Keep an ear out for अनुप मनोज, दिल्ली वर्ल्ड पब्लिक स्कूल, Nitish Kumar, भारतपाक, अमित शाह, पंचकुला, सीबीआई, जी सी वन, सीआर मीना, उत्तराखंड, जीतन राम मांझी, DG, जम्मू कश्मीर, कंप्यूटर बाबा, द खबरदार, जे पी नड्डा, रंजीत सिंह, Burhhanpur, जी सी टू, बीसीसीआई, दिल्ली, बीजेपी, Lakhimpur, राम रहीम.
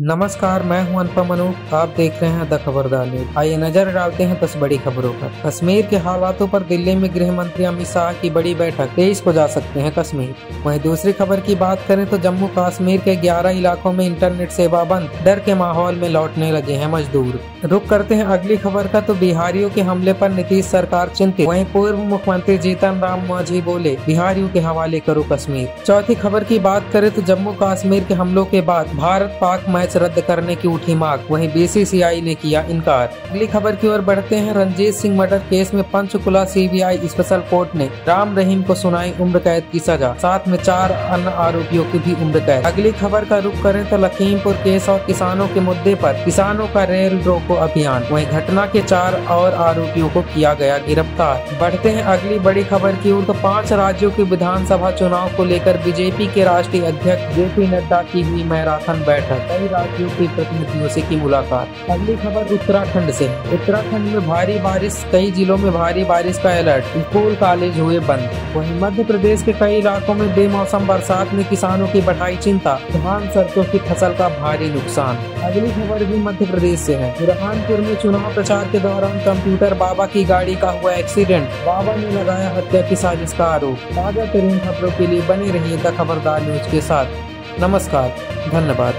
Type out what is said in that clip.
नमस्कार, मैं हूं अनुप मनोज। आप देख रहे हैं द खबरदार। आइए नजर डालते हैं 10 बड़ी खबरों पर। कश्मीर के हालातों पर दिल्ली में गृह मंत्री अमित शाह की बड़ी बैठक, 23 को जा सकते हैं कश्मीर। वहीं दूसरी खबर की बात करें तो जम्मू कश्मीर के 11 इलाकों में इंटरनेट सेवा बंद, डर के माहौल में लौटने लगे हैं मजदूर। रुक करते हैं अगली खबर का, तो बिहारियों के हमले पर नीतीश सरकार चिंतित। वहीं पूर्व मुख्यमंत्री जीतन राम मांझी बोले, बिहारियों के हवाले करो कश्मीर। चौथी खबर की बात करें तो जम्मू कश्मीर के हमलों के बाद भारत पाक रद्द करने की उठी मांग, वहीं बीसीसीआई ने किया इनकार। अगली खबर की ओर बढ़ते हैं। रंजीत सिंह मर्डर केस में पंचकुला सीबीआई स्पेशल कोर्ट ने राम रहीम को सुनाई उम्र कैद की सजा, साथ में 4 अन्य आरोपियों की भी उम्र कैद। अगली खबर का रुख करें तो लखीमपुर केस और किसानों के मुद्दे पर किसानों का रेल रोको अभियान, वहीं घटना के 4 और आरोपियों को किया गया गिरफ्तार। बढ़ते हैं अगली बड़ी खबर की ओर तो 5 राज्यों के विधानसभा चुनाव को लेकर बीजेपी के राष्ट्रीय अध्यक्ष JP नड्डा की भी मैराथन बैठक, राज्यों के प्रतिनिधियों से की मुलाकात। अगली खबर उत्तराखंड से। उत्तराखंड में भारी बारिश, कई जिलों में भारी बारिश का अलर्ट, स्कूल कॉलेज हुए बंद। वहीं मध्य प्रदेश के कई इलाकों में बेमौसम बरसात ने किसानों की बढ़ाई चिंता, धान सरसों की फसल का भारी नुकसान। अगली खबर भी मध्य प्रदेश से है। बुरहानपुर में चुनाव प्रचार के दौरान कंप्यूटर बाबा की गाड़ी का हुआ एक्सीडेंट, बाबा ने लगाया हत्या की साजिश का आरोप। ताजा तरीन खबरों के लिए बने रहिए द खबरदार न्यूज के साथ। नमस्कार, धन्यवाद।